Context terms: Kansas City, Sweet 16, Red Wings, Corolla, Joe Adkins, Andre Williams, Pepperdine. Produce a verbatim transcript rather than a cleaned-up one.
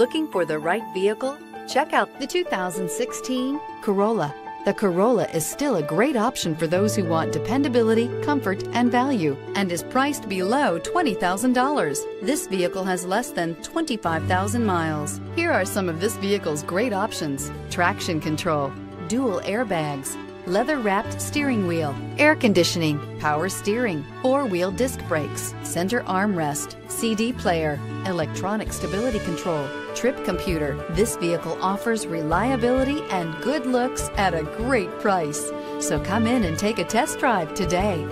Looking for the right vehicle? Check out the two thousand sixteen Corolla. The Corolla is still a great option for those who want dependability, comfort, and value, and is priced below twenty thousand dollars. This vehicle has less than twenty-five thousand miles. Here are some of this vehicle's great options: traction control, dual airbags, leather-wrapped steering wheel, air conditioning, power steering, four-wheel disc brakes, center armrest, C D player, electronic stability control, trip computer. This vehicle offers reliability and good looks at a great price. So come in and take a test drive today.